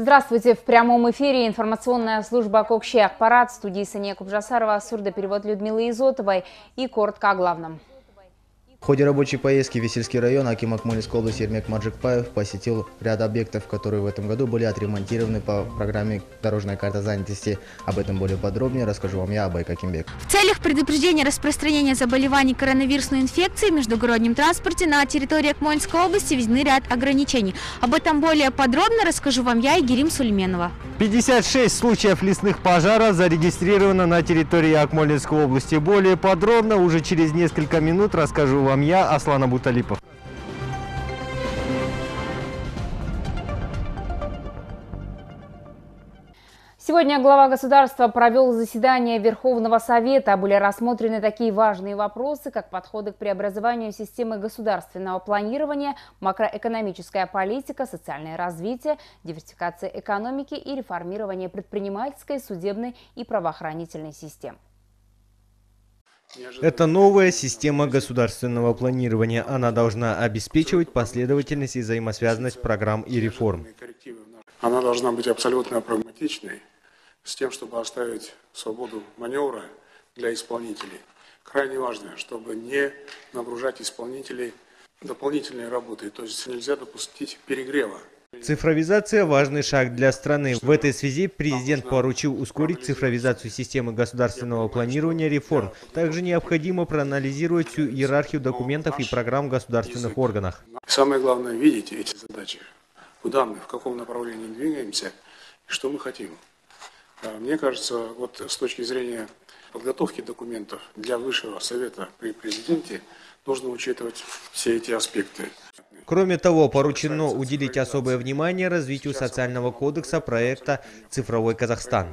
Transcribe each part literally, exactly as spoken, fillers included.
Здравствуйте! В прямом эфире информационная служба «Көкше-ақпарат», в студии Саня Кубжасарова, сурдоперевод Людмилы Изотовой и коротко о главном. В ходе рабочей поездки в Весельский район аким Акмолинской области Ермек Маржикпаев посетил ряд объектов, которые в этом году были отремонтированы по программе «Дорожная карта занятости». Об этом более подробнее расскажу вам я, Абай Какимбек. В целях предупреждения распространения заболеваний коронавирусной инфекцией в междугороднем транспорте на территории Акмолинской области введены ряд ограничений. Об этом более подробно расскажу вам я, Игерим Сульменова. пятьдесят шесть случаев лесных пожаров зарегистрировано на территории Акмолинской области. Более подробно уже через несколько минут расскажу вам. Вам я, Аслан Абуталипов. Сегодня глава государства провел заседание Верховного Совета. Были рассмотрены такие важные вопросы, как подходы к преобразованию системы государственного планирования, макроэкономическая политика, социальное развитие, диверсификация экономики и реформирование предпринимательской, судебной и правоохранительной систем. Это новая система государственного планирования. Она должна обеспечивать последовательность и взаимосвязанность программ и реформ. Она должна быть абсолютно прагматичной, с тем, чтобы оставить свободу маневра для исполнителей. Крайне важно, чтобы не нагружать исполнителей дополнительной работой, то есть нельзя допустить перегрева. Цифровизация – важный шаг для страны. В этой связи президент поручил ускорить цифровизацию системы государственного планирования реформ. Также необходимо проанализировать всю иерархию документов и программ в государственных органах. Самое главное – видеть эти задачи, куда мы, в каком направлении двигаемся и что мы хотим. Мне кажется, вот с точки зрения подготовки документов для Высшего Совета при президенте нужно учитывать все эти аспекты. Кроме того, поручено уделить особое внимание развитию социального кодекса проекта «Цифровой Казахстан».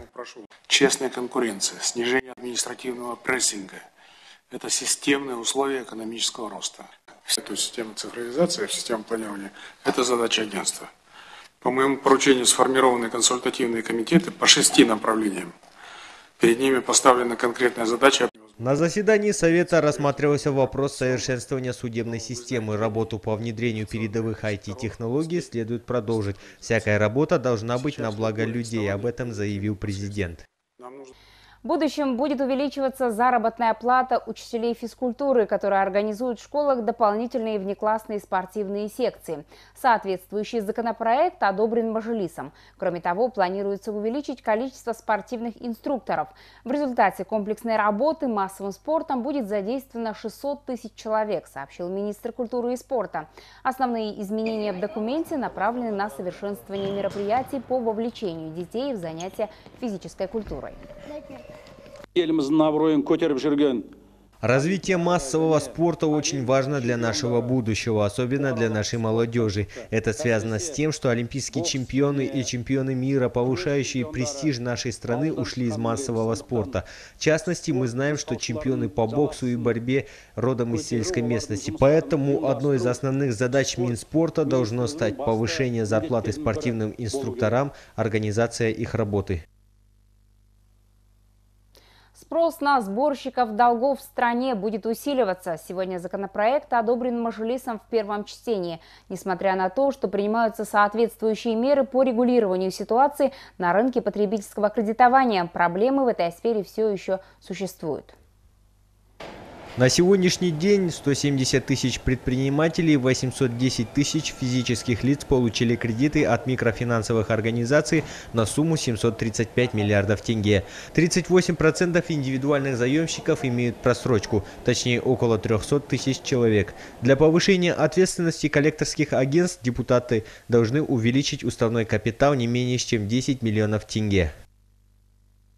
Честная конкуренция, снижение административного прессинга – это системные условия экономического роста. Эту систему цифровизации, систему планирования – это задача агентства. По моему поручению сформированы консультативные комитеты по шести направлениям. Перед ними поставлена конкретная задача. На заседании Совета рассматривался вопрос совершенствования судебной системы. Работу по внедрению передовых ай ти технологий следует продолжить. Всякая работа должна быть на благо людей, об этом заявил президент. В будущем будет увеличиваться заработная плата учителей физкультуры, которые организуют в школах дополнительные внеклассные спортивные секции. Соответствующий законопроект одобрен Мажилисом. Кроме того, планируется увеличить количество спортивных инструкторов. В результате комплексной работы массовым спортом будет задействовано шестьсот тысяч человек, сообщил министр культуры и спорта. Основные изменения в документе направлены на совершенствование мероприятий по вовлечению детей в занятия физической культурой. Развитие массового спорта очень важно для нашего будущего, особенно для нашей молодежи. Это связано с тем, что олимпийские чемпионы и чемпионы мира, повышающие престиж нашей страны, ушли из массового спорта. В частности, мы знаем, что чемпионы по боксу и борьбе родом из сельской местности. Поэтому одной из основных задач Минспорта должно стать повышение зарплаты спортивным инструкторам, организация их работы. Спрос на сборщиков долгов в стране будет усиливаться. Сегодня законопроект одобрен Мажилисом в первом чтении, несмотря на то, что принимаются соответствующие меры по регулированию ситуации на рынке потребительского кредитования. Проблемы в этой сфере все еще существуют. На сегодняшний день сто семьдесят тысяч предпринимателей и восемьсот десять тысяч физических лиц получили кредиты от микрофинансовых организаций на сумму семьсот тридцать пять миллиардов тенге. тридцать восемь процентов индивидуальных заемщиков имеют просрочку, точнее около трёхсот тысяч человек. Для повышения ответственности коллекторских агентств депутаты должны увеличить уставной капитал не менее чем десять миллионов тенге.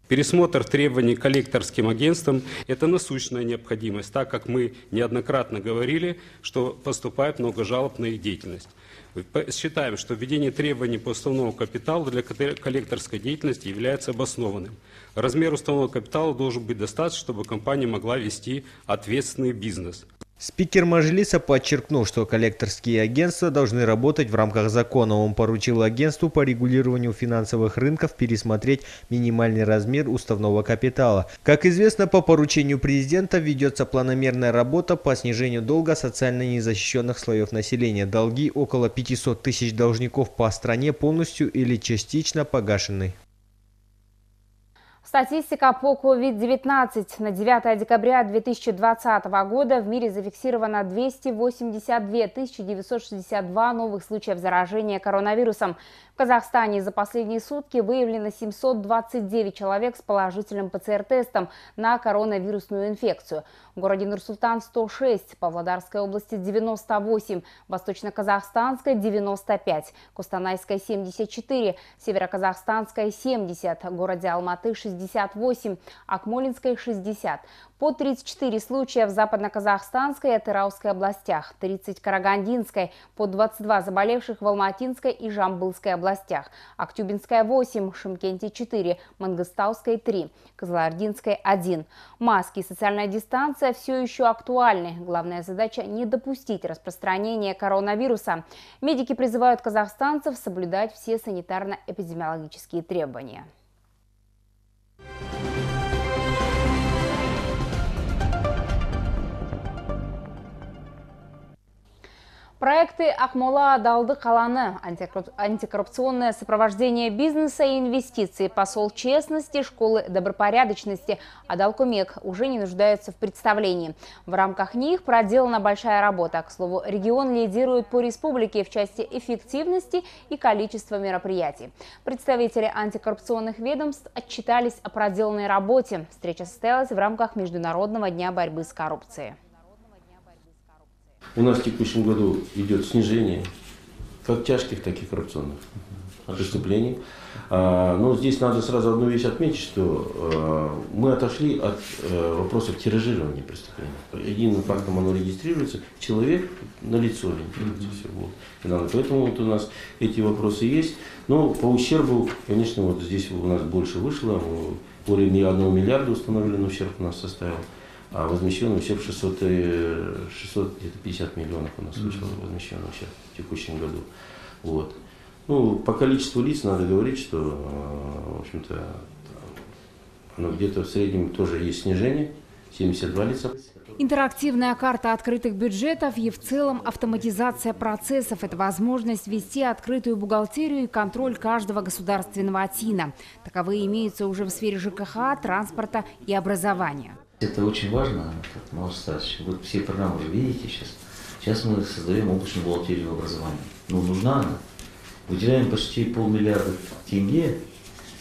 Пересмотр требований к коллекторским агентствам – это насущная необходимость, так как мы неоднократно говорили, что поступает много жалоб на их деятельность. Считаем, что введение требований по уставному капиталу для коллекторской деятельности является обоснованным. Размер уставного капитала должен быть достаточен, чтобы компания могла вести ответственный бизнес. Спикер Мажилиса подчеркнул, что коллекторские агентства должны работать в рамках закона. Он поручил агентству по регулированию финансовых рынков пересмотреть минимальный размер уставного капитала. Как известно, по поручению президента ведется планомерная работа по снижению долга социально незащищенных слоев населения. Долги около пятисот тысяч должников по стране полностью или частично погашены. Статистика по ковид девятнадцать. На девятое декабря две тысячи двадцатого года в мире зафиксировано двести восемьдесят две тысячи девятьсот шестьдесят два новых случаев заражения коронавирусом. В Казахстане за последние сутки выявлено семьсот двадцать девять человек с положительным ПЦР-тестом на коронавирусную инфекцию. В городе Нур-Султан сто шесть, Павлодарской области девяносто восемь, Восточно-Казахстанской девяносто пять, Костанайской семьдесят четыре, Североказахстанской семьдесят, в городе Алматы шестьдесят. шестьдесят восемь, Акмолинской шестьдесят. По тридцать четыре случая в Западно-Казахстанской и Таразской областях, тридцать в Карагандинской, по двадцать два заболевших в Алматинской и Жамбылской областях, Актюбинская восемь, Шымкенте четыре, Мангыстауской три, Кызылординской один. Маски и социальная дистанция все еще актуальны. Главная задача – не допустить распространения коронавируса. Медики призывают казахстанцев соблюдать все санитарно-эпидемиологические требования. Проекты «Ақмола адалды қаланы», антикоррупционное сопровождение бизнеса и инвестиций, посол честности, школы добропорядочности «Адал көмек» уже не нуждаются в представлении. В рамках них проделана большая работа. К слову, регион лидирует по республике в части эффективности и количества мероприятий. Представители антикоррупционных ведомств отчитались о проделанной работе. Встреча состоялась в рамках Международного дня борьбы с коррупцией. У нас в текущем году идет снижение как тяжких, так и коррупционных преступлений. Но здесь надо сразу одну вещь отметить, что мы отошли от вопросов тиражирования преступлений. Единым фактом оно регистрируется, человек на лицо регистрируется. Вот. Поэтому вот у нас эти вопросы есть. Но по ущербу, конечно, вот здесь у нас больше вышло. Уровень одного миллиарда установлен ущерб у нас составил. А возмещенный ущерб шестьсот, шестьсот пятьдесят миллионов у нас вышло возмещенный ущерб в текущем году. Вот. Ну, по количеству лиц надо говорить, что в общем-то, оно где-то в среднем тоже есть снижение, семьдесят два лица. Интерактивная карта открытых бюджетов и в целом автоматизация процессов – это возможность вести открытую бухгалтерию и контроль каждого государственного АТИНа. Таковые имеются уже в сфере ЖКХ, транспорта и образования. Это очень важно, Марат Старович. Вы все программы уже видите сейчас. Сейчас мы создаем облачную бухгалтерию образования. Ну, нужна она. Выделяем почти полмиллиарда тенге,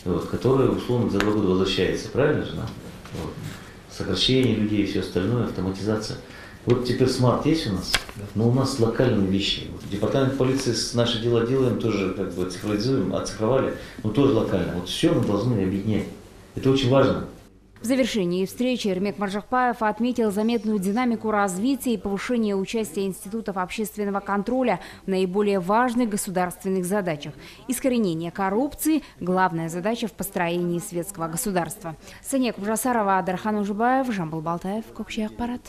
вот, которые, условно, за два года возвращаются. Правильно же, да? Вот. Сокращение людей и все остальное, автоматизация. Вот теперь смарт есть у нас, но у нас локальные вещи. Вот департамент полиции с наши дела делаем, тоже как бы цифровизуем, оцифровали, но тоже локально. Вот все мы должны объединять. Это очень важно. В завершении встречи Ермек Маржикпаев отметил заметную динамику развития и повышения участия институтов общественного контроля в наиболее важных государственных задачах. Искоренение коррупции – главная задача в построении светского государства. Саня Кубжасарова, Дархан Ужибаев, Жамбыл Балтаев, Көкше-ақпарат.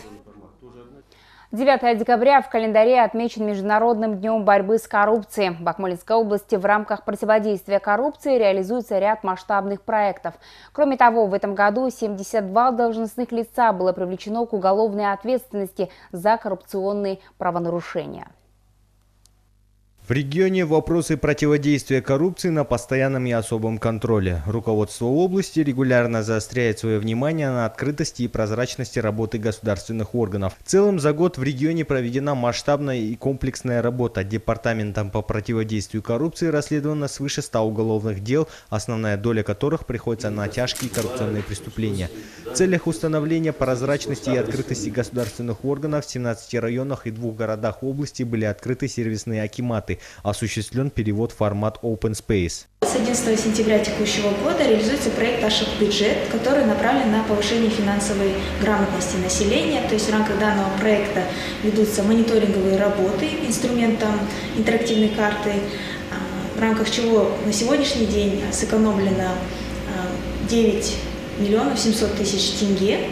девятое декабря в календаре отмечен Международным днем борьбы с коррупцией. В Акмолинской области в рамках противодействия коррупции реализуется ряд масштабных проектов. Кроме того, в этом году семьдесят два должностных лица было привлечено к уголовной ответственности за коррупционные правонарушения. В регионе вопросы противодействия коррупции на постоянном и особом контроле. Руководство области регулярно заостряет свое внимание на открытости и прозрачности работы государственных органов. В целом за год в регионе проведена масштабная и комплексная работа. Департаментом по противодействию коррупции расследовано свыше ста уголовных дел, основная доля которых приходится на тяжкие коррупционные преступления. В целях установления прозрачности и открытости государственных органов в семнадцати районах и двух городах области были открыты сервисные акиматы. Осуществлен перевод в формат Open Space. С одиннадцатого сентября текущего года реализуется проект «Ашик бюджет», который направлен на повышение финансовой грамотности населения. То есть в рамках данного проекта ведутся мониторинговые работы инструментом интерактивной карты, в рамках чего на сегодняшний день сэкономлено девять миллионов семьсот тысяч тенге.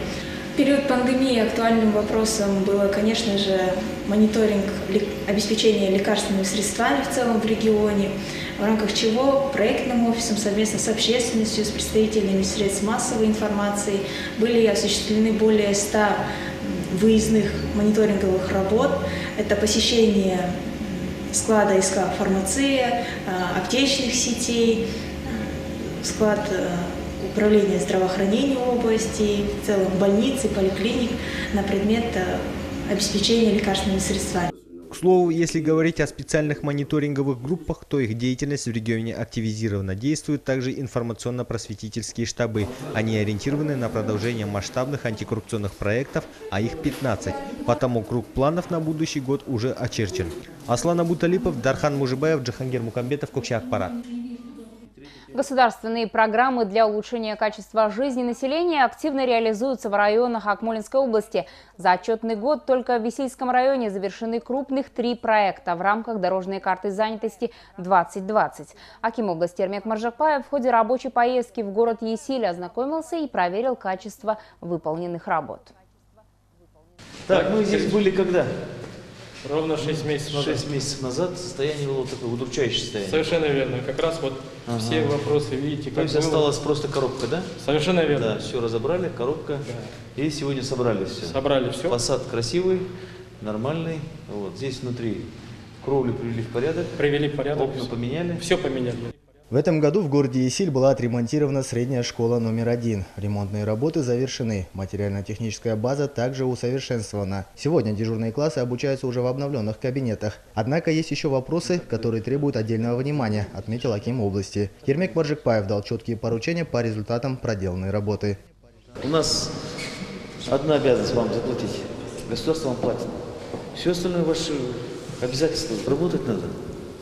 В период пандемии актуальным вопросом было, конечно же, мониторинг обеспечения лекарственными средствами в целом в регионе, в рамках чего проектным офисом совместно с общественностью, с представителями средств массовой информации были осуществлены более ста выездных мониторинговых работ. Это посещение склада СК «Фармация», аптечных сетей, склад управления здравоохранения области, в целом больницы, поликлиник на предмет обеспечения лекарственными средствами. К слову, если говорить о специальных мониторинговых группах, то их деятельность в регионе активизирована. Действуют также информационно-просветительские штабы. Они ориентированы на продолжение масштабных антикоррупционных проектов, а их пятнадцать. Потому круг планов на будущий год уже очерчен. Аслан Абуталипов, Дархан Мужибаев, Джахангир Мукамбетов, Көкше-Ақпарат. Государственные программы для улучшения качества жизни населения активно реализуются в районах Акмолинской области. За отчетный год только в Весельском районе завершены крупных три проекта в рамках Дорожной карты занятости две тысячи двадцать. Аким области Ермек Маржикпаев в ходе рабочей поездки в город Есиль ознакомился и проверил качество выполненных работ. Так, мы здесь были когда? Ровно шесть месяцев назад. шесть месяцев назад состояние было такое удручающее состояние. Совершенно верно. Как раз вот ага. все вопросы, видите, как. То есть было. Осталась просто коробка, да? Совершенно верно. Да, все разобрали, коробка. Да. И сегодня собрали все. Собрали все. Фасад красивый, нормальный. Вот здесь внутри кровлю привели в порядок. Привели в порядок. Окна поменяли. Все поменяли. В этом году в городе Есиль была отремонтирована средняя школа номер один. Ремонтные работы завершены. Материально-техническая база также усовершенствована. Сегодня дежурные классы обучаются уже в обновленных кабинетах. Однако есть еще вопросы, которые требуют отдельного внимания, отметил аким области. Ермек Маржикпаев дал четкие поручения по результатам проделанной работы. У нас одна обязанность вам заплатить. Государство вам платит. Все остальное ваши обязательства. Работать надо.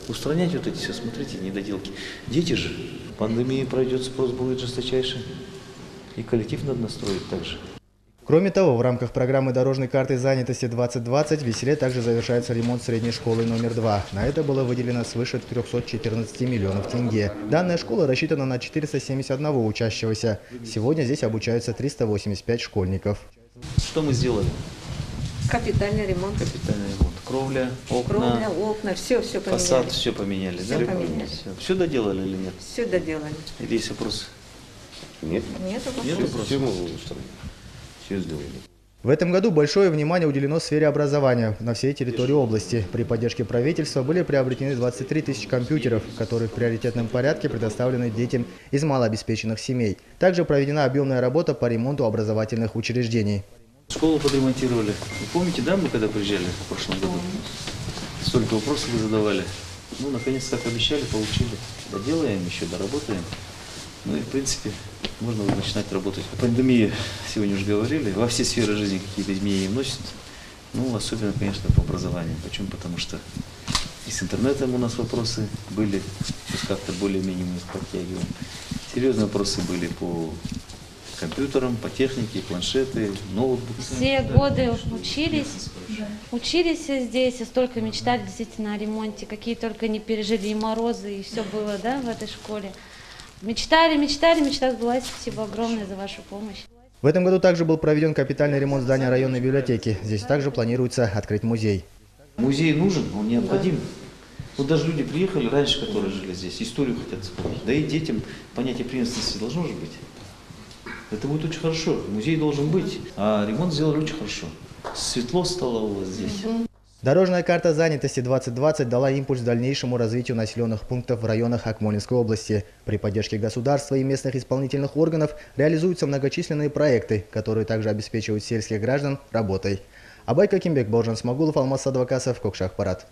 Устранять вот эти все, смотрите, недоделки. Дети же. Пандемия пройдет, спрос будет жесточайший. И коллектив надо настроить также. Кроме того, в рамках программы «Дорожной карты занятости две тысячи двадцать» в Веселе также завершается ремонт средней школы номер два. На это было выделено свыше трёхсот четырнадцати миллионов тенге. Данная школа рассчитана на четыреста семьдесят одного учащегося. Сегодня здесь обучаются триста восемьдесят пять школьников. Что мы сделали? Капитальный ремонт. Капитальный ремонт. Кровля, окна, Кровля, окна все, все поменяли. Фасад, все поменяли. Все, да? Поменяли. Все. все доделали или нет? Все доделали. Или есть вопросы? Нет. Нет вопросов. Все, все сделали. В этом году большое внимание уделено сфере образования на всей территории области. При поддержке правительства были приобретены двадцать три тысячи компьютеров, которые в приоритетном порядке предоставлены детям из малообеспеченных семей. Также проведена объемная работа по ремонту образовательных учреждений. Школу подремонтировали. Вы помните, да, мы когда приезжали в прошлом году? Столько вопросов вы задавали. Ну, наконец, как обещали, получили. Доделаем, еще доработаем. Ну и, в принципе, можно уже начинать работать. Пандемия, сегодня уже говорили, во все сферы жизни какие-то изменения вносят. Ну, особенно, конечно, по образованию. Почему? Потому что и с интернетом у нас вопросы были. Как-то более-менее мы их подтягиваем. Серьезные вопросы были по... компьютером, по технике, планшеты, ноутбуки. Все годы учились, учились здесь, и столько мечтали действительно о ремонте, какие только не пережили, и морозы, и все было, да, в этой школе. Мечтали, мечтали, мечта сбылась. Спасибо огромное за вашу помощь. В этом году также был проведен капитальный ремонт здания районной библиотеки. Здесь также планируется открыть музей. Музей нужен, он необходим. Вот даже люди приехали раньше, которые жили здесь, историю хотят вспомнить. Да и детям понятие преемственности должно же быть. Это будет очень хорошо. Музей должен быть. А ремонт сделали очень хорошо. Светло стало у вас здесь. Дорожная карта занятости две тысячи двадцать дала импульс дальнейшему развитию населенных пунктов в районах Акмолинской области. При поддержке государства и местных исполнительных органов реализуются многочисленные проекты, которые также обеспечивают сельских граждан работой. Абай Какимбек, Боржан Смагулов, Алматы, Көкше-Ақпарат.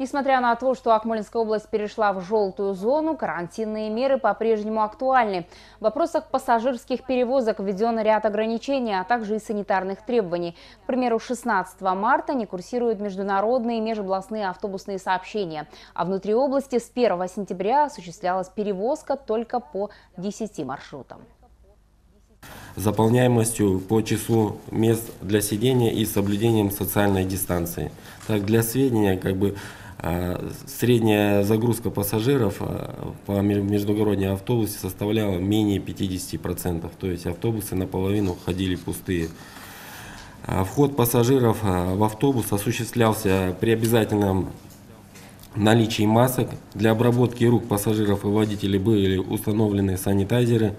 Несмотря на то, что Акмолинская область перешла в желтую зону, карантинные меры по-прежнему актуальны. В вопросах пассажирских перевозок введен ряд ограничений, а также и санитарных требований. К примеру, шестнадцатого марта не курсируют международные и межобластные автобусные сообщения. А внутри области с первого сентября осуществлялась перевозка только по десяти маршрутам. Заполняемостью по числу мест для сидения и соблюдением социальной дистанции. Так, для сведения, как бы... Средняя загрузка пассажиров по междугородней автобусе составляла менее пятидесяти процентов, то есть автобусы наполовину ходили пустые. Вход пассажиров в автобус осуществлялся при обязательном наличии масок. Для обработки рук пассажиров и водителей были установлены санитайзеры.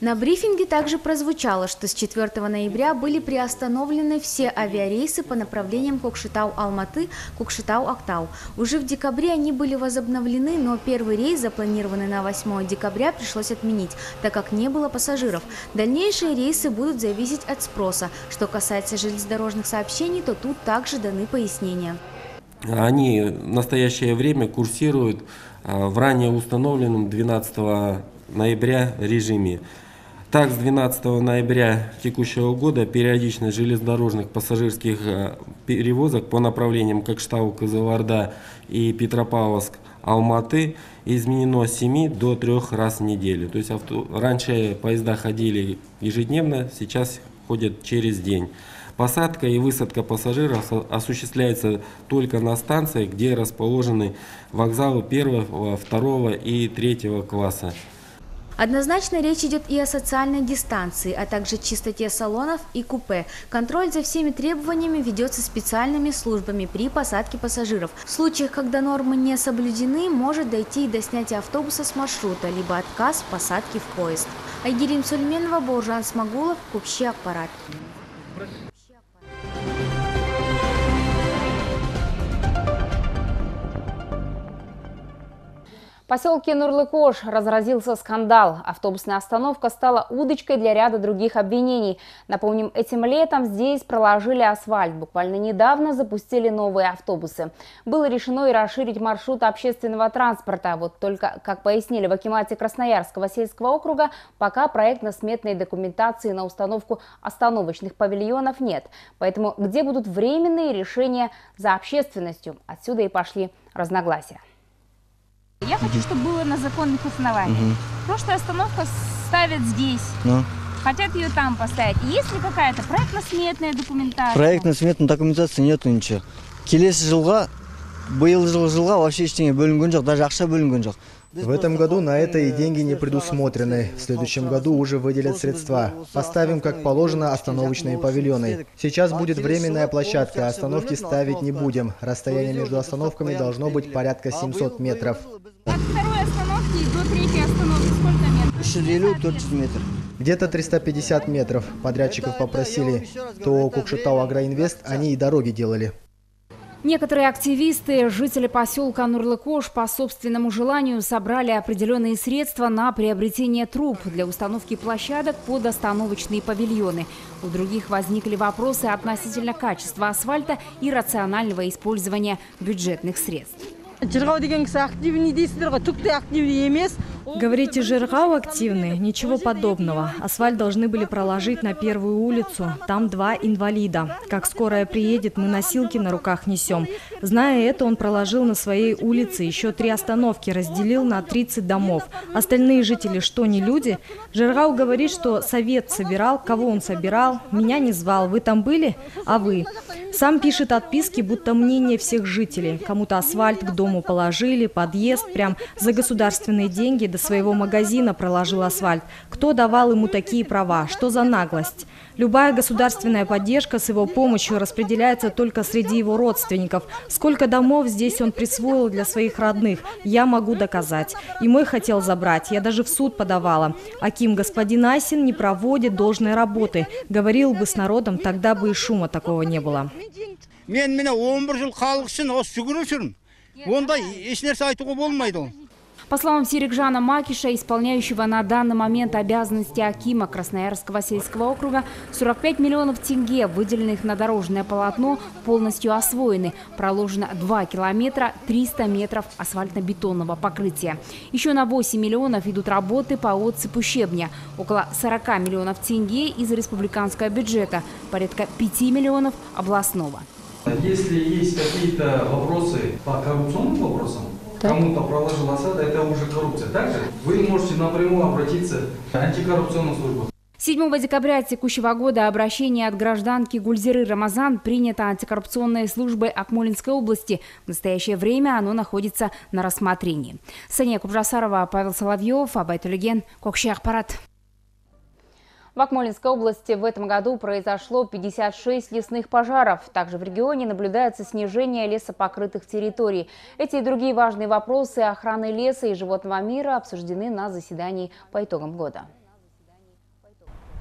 На брифинге также прозвучало, что с четвёртого ноября были приостановлены все авиарейсы по направлениям Кокшетау-Алматы, Кокшетау-Актау. Уже в декабре они были возобновлены, но первый рейс, запланированный на восьмое декабря, пришлось отменить, так как не было пассажиров. Дальнейшие рейсы будут зависеть от спроса. Что касается железнодорожных сообщений, то тут также даны пояснения. Они в настоящее время курсируют в ранее установленном двенадцатого ноября режиме. Так, с двенадцатого ноября текущего года периодичность железнодорожных пассажирских перевозок по направлениям Кокштау, Кызылорда и Петропавловск, Алматы изменено с семи до трёх раз в неделю. То есть авто... раньше поезда ходили ежедневно, сейчас ходят через день. Посадка и высадка пассажиров осуществляется только на станциях, где расположены вокзалы первого, второго и третьего класса. Однозначно речь идет и о социальной дистанции, а также чистоте салонов и купе. Контроль за всеми требованиями ведется специальными службами при посадке пассажиров. В случаях, когда нормы не соблюдены, может дойти и до снятия автобуса с маршрута, либо отказ в посадке в поезд. Игерим Сульменова, Боржан Смагулов, Көкше-ақпарат. В поселке Нурлы-Кош разразился скандал. Автобусная остановка стала удочкой для ряда других обвинений. Напомним, этим летом здесь проложили асфальт. Буквально недавно запустили новые автобусы. Было решено и расширить маршрут общественного транспорта. Вот только, как пояснили в акимате Красноярского сельского округа, пока проектно-сметной документации на установку остановочных павильонов нет. Поэтому где будут временные решения за общественностью? Отсюда и пошли разногласия. Я хочу, чтобы было на законных основаниях. Угу. Прошлая остановка ставят здесь. Ну. Хотят ее там поставить. Есть ли какая-то проектно-сметная документация? Проектно-сметная документации нету ничего. Келесі жылға, биыл жылға вообще ештеңе бөлінген жоқ, даже ақша бөлінген жоқ. В этом году на это и деньги не предусмотрены. В следующем году уже выделят средства. Поставим, как положено, остановочные павильоны. Сейчас будет временная площадка, остановки ставить не будем. Расстояние между остановками должно быть порядка семисот метров. От второй остановки до третьей остановки сколько метров? Где-то триста пятьдесят метров. Подрядчиков попросили. То Кокшетау Агроинвест, они и дороги делали. Некоторые активисты, жители поселка Нурлы-Кош, по собственному желанию собрали определенные средства на приобретение труб для установки площадок под остановочные павильоны. У других возникли вопросы относительно качества асфальта и рационального использования бюджетных средств. Говорите, Жиргау активны? Ничего подобного. Асфальт должны были проложить на первую улицу. Там два инвалида. Как скорая приедет, мы носилки на руках несем. Зная это, он проложил на своей улице еще три остановки, разделил на тридцать домов. Остальные жители что, не люди? Жиргау говорит, что совет собирал. Кого он собирал? Меня не звал. Вы там были? А вы? Сам пишет отписки, будто мнение всех жителей. Кому-то асфальт к дому положили, подъезд прям за государственные деньги до своего магазина проложил асфальт. Кто давал ему такие права? Что за наглость? Любая государственная поддержка с его помощью распределяется только среди его родственников. Сколько домов здесь он присвоил для своих родных, я могу доказать. И мой хотел забрать, я даже в суд подавала. Аким господин Айсин не проводит должной работы. Говорил бы с народом, тогда бы и шума такого не было. По словам Серикжана Макиша, исполняющего на данный момент обязанности акима Красноярского сельского округа, сорок пять миллионов тенге, выделенных на дорожное полотно, полностью освоены. Проложено два километра триста метров асфальтно-бетонного покрытия. Еще на восемь миллионов идут работы по отсыпу щебня. Около сорока миллионов тенге из республиканского бюджета, порядка пяти миллионов областного. Если есть какие-то вопросы по коррупционным вопросам, кому-то проложил осада, это уже коррупция. Также вы можете напрямую обратиться к антикоррупционной службе. седьмого декабря текущего года обращение от гражданки Гульзиры Рамазан принято антикоррупционной службой Акмолинской области. В настоящее время оно находится на рассмотрении. Саня Кубжасарова, Павел Соловьев, Абай Толеген, Көкше-ақпарат. В Акмолинской области в этом году произошло пятьдесят шесть лесных пожаров. Также в регионе наблюдается снижение лесопокрытых территорий. Эти и другие важные вопросы охраны леса и животного мира обсуждены на заседании по итогам года.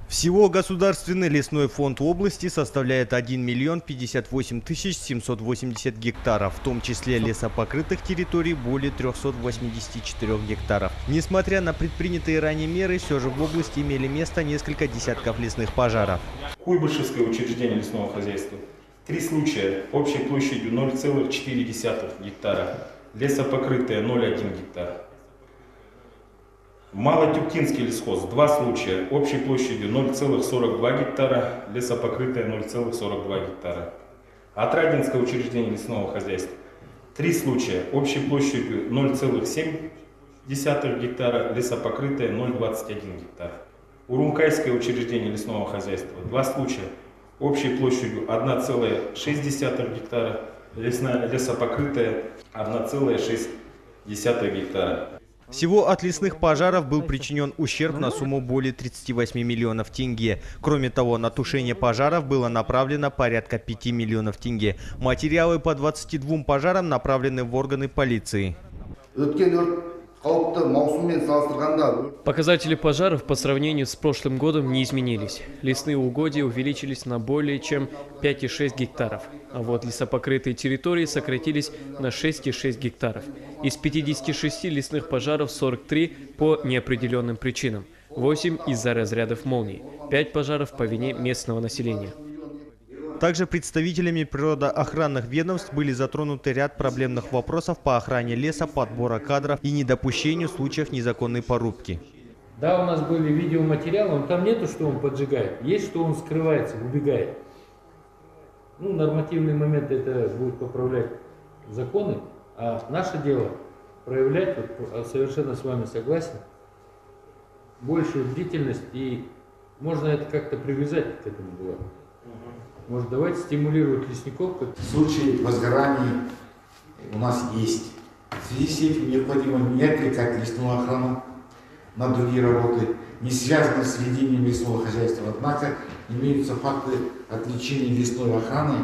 Всего государственный лесной фонд области составляет один миллион пятьдесят восемь тысяч семьсот восемьдесят гектаров, в том числе лесопокрытых территорий более трёхсот восьмидесяти четырёх гектаров. Несмотря на предпринятые ранее меры, все же в области имели место несколько десятков лесных пожаров. Куйбышевское учреждение лесного хозяйства. Три случая общей площадью ноль целых четыре десятых гектара, лесопокрытое ноль целых одна десятая гектара. Малотюптинский лесхоз. Два случая общей площадью ноль целых сорок две сотых гектара, лесопокрытая ноль целых сорок две сотых гектара. Отрадинское учреждение лесного хозяйства. Три случая общей площадью ноль целых семь десятых гектара, лесопокрытая ноль целых двадцать одна сотая гектара. Урумкайское учреждение лесного хозяйства. Два случая общей площадью одна целая шесть десятых гектара, лесопокрытая одна целая шесть десятых гектара. Всего от лесных пожаров был причинен ущерб на сумму более тридцати восьми миллионов тенге. Кроме того, на тушение пожаров было направлено порядка пяти миллионов тенге. Материалы по двадцати двум пожарам направлены в органы полиции. Показатели пожаров по сравнению с прошлым годом не изменились. Лесные угодья увеличились на более чем пять целых шесть десятых гектаров. А вот лесопокрытые территории сократились на шесть целых шесть десятых гектаров. Из пятидесяти шести лесных пожаров сорок три по неопределенным причинам, восемь из-за разрядов молний, пять пожаров по вине местного населения. Также представителями природоохранных ведомств были затронуты ряд проблемных вопросов по охране леса, подбора кадров и недопущению случаев незаконной порубки. Да, у нас были видеоматериалы, но там нету, что он поджигает, есть, что он скрывается, убегает. Ну, нормативный момент это будет поправлять законы, а наше дело проявлять, вот, совершенно с вами согласен, большую бдительность, и можно это как-то привязать к этому делу. Может, давайте стимулировать лесников. В случае возгораний у нас есть. В связи с этим необходимо не отвлекать лесную охрану на другие работы, не связанные с ведением лесного хозяйства. Однако имеются факты отвлечения лесной охраны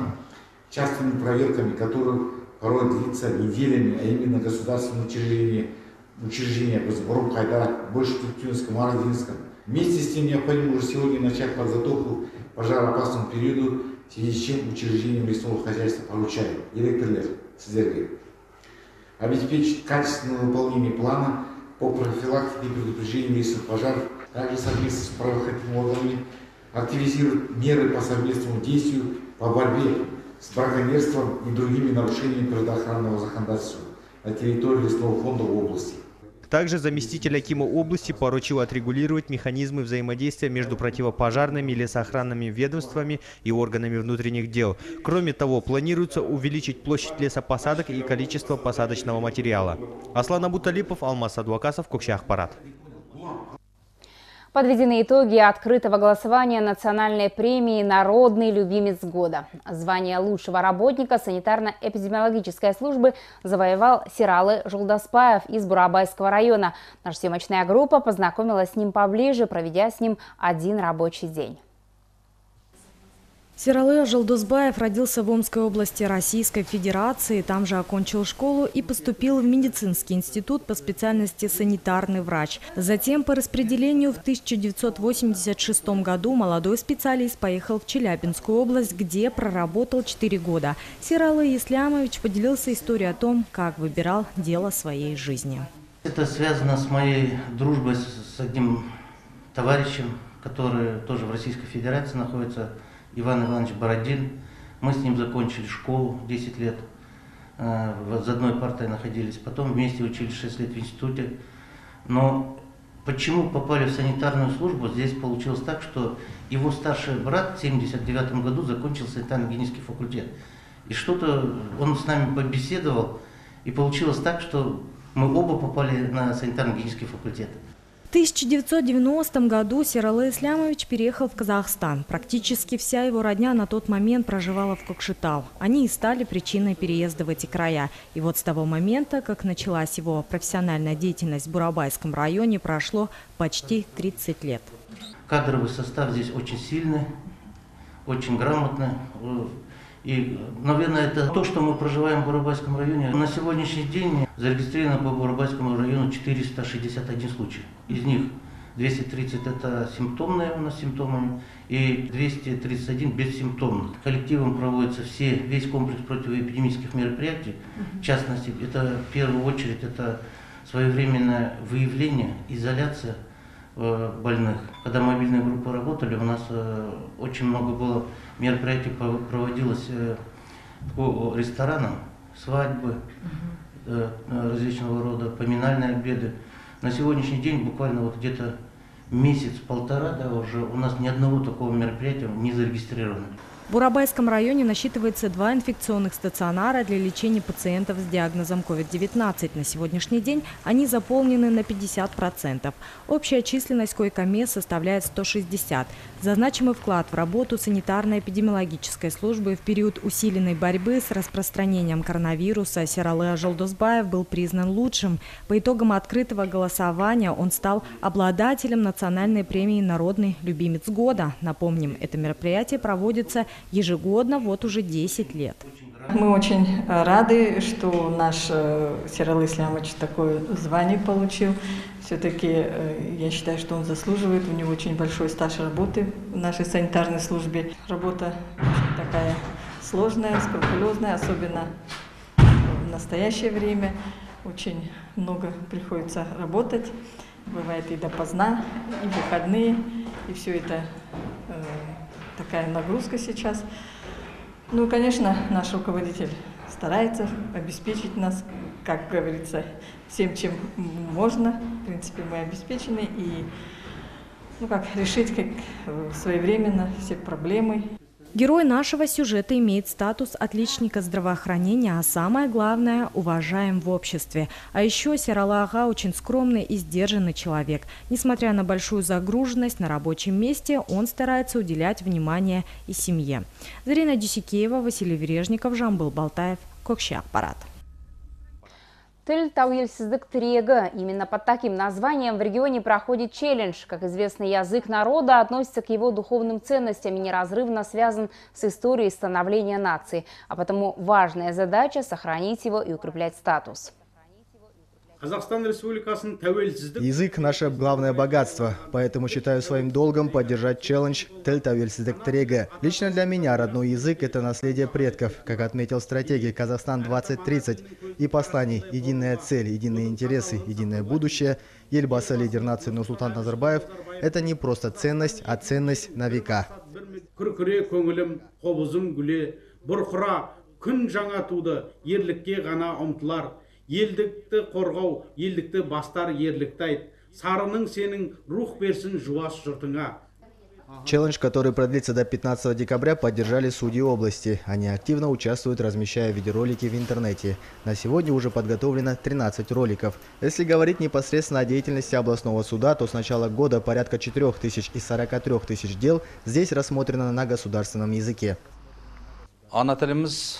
частыми проверками, которые порой длится неделями, а именно государственные учреждения, учреждения по сбору хайда, больше в Актюбинском, Таразском. Вместе с тем необходимо уже сегодня начать подготовку пожароопасному периоду, в связи с чем учреждениям лесного хозяйства поручаем директор Содержи обеспечить качественное выполнение плана по профилактике и предупреждению лесных пожаров, также совместно с правоохранительными органами активизировать меры по совместному действию по борьбе с браконьерством и другими нарушениями природоохранного законодательства на территории лесного фонда области. Также заместитель акима области поручил отрегулировать механизмы взаимодействия между противопожарными, лесоохранными ведомствами и органами внутренних дел. Кроме того, планируется увеличить площадь лесопосадок и количество посадочного материала. Аслан Абуталипов, Алмаз Адвакасов, Көкше-ақпарат. Подведены итоги открытого голосования национальной премии «Народный любимец года». Звание лучшего работника санитарно-эпидемиологической службы завоевал Сералы Жолдосбаев из Бурабайского района. Наша съемочная группа познакомилась с ним поближе, проведя с ним один рабочий день. Сералы Жолдосбаев родился в Омской области Российской Федерации, там же окончил школу и поступил в медицинский институт по специальности санитарный врач. Затем по распределению в тысяча девятьсот восемьдесят шестом году молодой специалист поехал в Челябинскую область, где проработал четыре года. Сералы Ислямович поделился историей о том, как выбирал дело своей жизни. Это связано с моей дружбой с одним товарищем, который тоже в Российской Федерации находится, Иван Иванович Бородин. Мы с ним закончили школу десять лет, за одной партой находились, потом вместе учились шесть лет в институте. Но почему попали в санитарную службу, здесь получилось так, что его старший брат в семьдесят девятом году закончил санитарно-гигиенический факультет. И что-то он с нами побеседовал, и получилось так, что мы оба попали на санитарно-гигиенический факультет. В тысяча девятьсот девяностом году Сералы Ислямович переехал в Казахстан. Практически вся его родня на тот момент проживала в Кокшетау. Они и стали причиной переезда в эти края. И вот с того момента, как началась его профессиональная деятельность в Бурабайском районе, прошло почти тридцать лет. Кадровый состав здесь очень сильный, очень грамотный. И, наверное, это то, что мы проживаем в Бурабайском районе. На сегодняшний день зарегистрировано по Бурабайскому району четыреста шестьдесят один случай. Из них двести тридцать это симптомные у нас симптомы и двести тридцать один бессимптомных. Коллективом проводится все, весь комплекс противоэпидемических мероприятий. В частности, это в первую очередь это своевременное выявление, изоляция больных. Когда мобильные группы работали, у нас очень много было мероприятий, проводилось по ресторанам, свадьбы, различного рода, поминальные обеды. На сегодняшний день буквально вот где-то месяц-полтора, да, уже у нас ни одного такого мероприятия не зарегистрировано. В Бурабайском районе насчитывается два инфекционных стационара для лечения пациентов с диагнозом ковид девятнадцать. На сегодняшний день они заполнены на пятьдесят процентов. Общая численность койко-мест составляет сто шестьдесят. За значимый вклад в работу санитарно-эпидемиологической службы в период усиленной борьбы с распространением коронавируса Сералы Жолдосбаев был признан лучшим. По итогам открытого голосования он стал обладателем национальной премии «Народный любимец года». Напомним, это мероприятие проводится ежегодно вот уже десять лет. Мы очень рады, что наш Сералы Ислямович такое звание получил. Все-таки я считаю, что он заслуживает. У него очень большой стаж работы в нашей санитарной службе. Работа очень такая сложная, скрупулезная, особенно в настоящее время. Очень много приходится работать. Бывает и допоздна, и выходные, и все это... Такая нагрузка сейчас. Ну, конечно, наш руководитель старается обеспечить нас, как говорится, всем, чем можно. В принципе, мы обеспечены и, ну, как решить как своевременно все проблемы. Герой нашего сюжета имеет статус отличника здравоохранения, а самое главное – уважаем в обществе. А еще Сералы ага очень скромный и сдержанный человек. Несмотря на большую загруженность на рабочем месте, он старается уделять внимание и семье. Зарина Дюсикеева, Василий Вережников, Жамбыл Балтаев, Көкше-ақпарат. Тыль тауельсиздык тиреги. Именно под таким названием в регионе проходит челлендж. Как известно, язык народа относится к его духовным ценностям и неразрывно связан с историей становления нации. А потому важная задача – сохранить его и укреплять статус. Язык – наше главное богатство, поэтому считаю своим долгом поддержать челлендж «Тел Тавельсиздык Тиреги». Лично для меня родной язык – это наследие предков, как отметил стратегия «Казахстан две тысячи тридцать» и посланий «Единая цель, единые интересы, единое будущее». Елбасы, лидер нации Нурсултан Назарбаев – это не просто ценность, а ценность на века. Елдікті қорғау, елдікті бастар ерлікті айт. Сарының сенің рух берсін жуас жұртыңа. Челлендж, который продлится до пятнадцатого декабря, поддержали судьи области. Они активно участвуют, размещая видеоролики в интернете. На сегодня уже подготовлено тринадцать роликов. Если говорить непосредственно о деятельности областного суда, то с начала года порядка четырёх тысяч из сорока трёх тысяч дел здесь рассмотрено на государственном языке. Анатолимыз,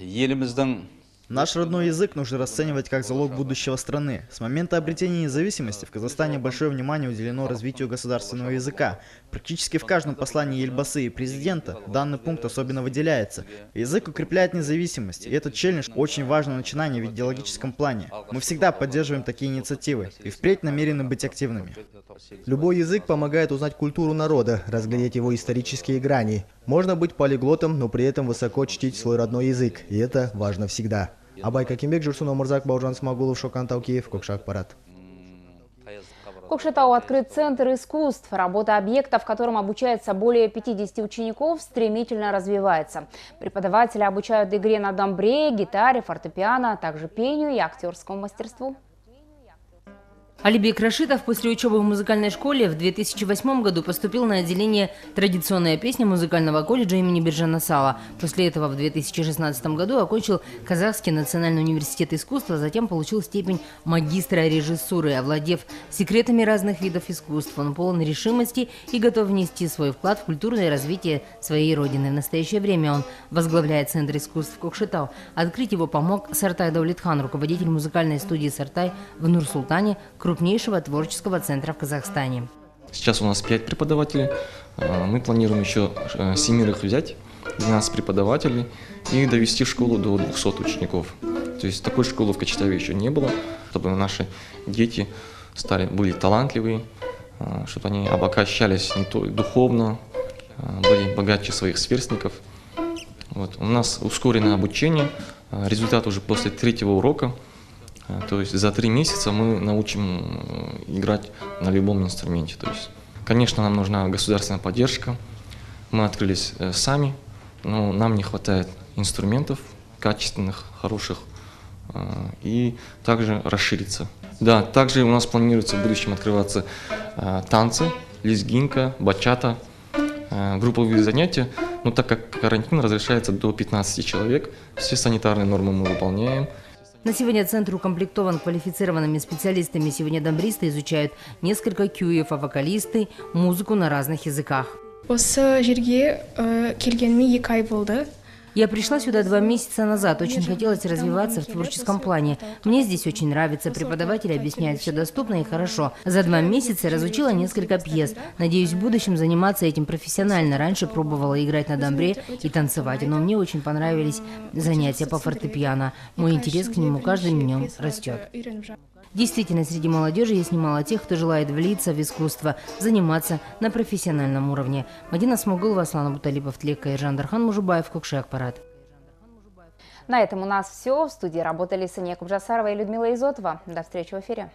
еліміздің... Наш родной язык нужно расценивать как залог будущего страны. С момента обретения независимости в Казахстане большое внимание уделено развитию государственного языка. Практически в каждом послании Ельбасы и президента данный пункт особенно выделяется. Язык укрепляет независимость, и этот челлендж очень важное начинание в идеологическом плане. Мы всегда поддерживаем такие инициативы и впредь намерены быть активными. Любой язык помогает узнать культуру народа, разглядеть его исторические грани. Можно быть полиглотом, но при этом высоко чтить свой родной язык, и это важно всегда. Абай Какимбек, Журсуна Мурзак, Боржан Смагулов, Шокантау, Киев, Көкше-ақпарат. В Кокшетау открыт центр искусств. Работа объекта, в котором обучается более пятидесяти учеников, стремительно развивается. Преподаватели обучают игре на домбре, гитаре, фортепиано, а также пению и актерскому мастерству. Алибек Рашитов после учебы в музыкальной школе в две тысячи восьмом году поступил на отделение «Традиционная песня» музыкального колледжа имени Биржана Сала. После этого в две тысячи шестнадцатом году окончил Казахский национальный университет искусства, затем получил степень магистра режиссуры. Овладев секретами разных видов искусств, он полон решимости и готов внести свой вклад в культурное развитие своей родины. В настоящее время он возглавляет Центр искусств Кокшетау. Открыть его помог Сартай Даулетхан, руководитель музыкальной студии «Сартай» в Нур-Султане, крупнейшего творческого центра в Казахстане. Сейчас у нас пять преподавателей. Мы планируем еще семерых взять, двенадцать преподавателей и довести школу до двухсот учеников. То есть такой школы в Кокшетаве еще не было, чтобы наши дети стали, были талантливые, чтобы они обогащались не то духовно, были богаче своих сверстников. Вот. У нас ускоренное обучение, результат уже после третьего урока. То есть за три месяца мы научим играть на любом инструменте. То есть, конечно, нам нужна государственная поддержка. Мы открылись сами, но нам не хватает инструментов качественных, хороших, и также расшириться. Да, также у нас планируется в будущем открываться танцы, лезгинка, бачата, групповые занятия. Но так как карантин разрешается до пятнадцати человек, все санитарные нормы мы выполняем. На сегодня центр укомплектован квалифицированными специалистами. Сегодня домбристы изучают несколько кюев, а вокалисты – музыку на разных языках. Я пришла сюда два месяца назад. Очень хотелось развиваться в творческом плане. Мне здесь очень нравится. Преподаватель объясняет все доступно и хорошо. За два месяца разучила несколько пьес. Надеюсь, в будущем заниматься этим профессионально. Раньше пробовала играть на домбре и танцевать, но мне очень понравились занятия по фортепиано. Мой интерес к нему каждым днем растет. Действительно, среди молодежи есть немало тех, кто желает влиться в искусство, заниматься на профессиональном уровне. Мадина Смагулова, Аслан Абуталипов, Тлека и Иржандархан Мужубаев, Көкше-ақпарат. На этом у нас все. В студии работали Саня Кубжасарова и Людмила Изотова. До встречи в эфире.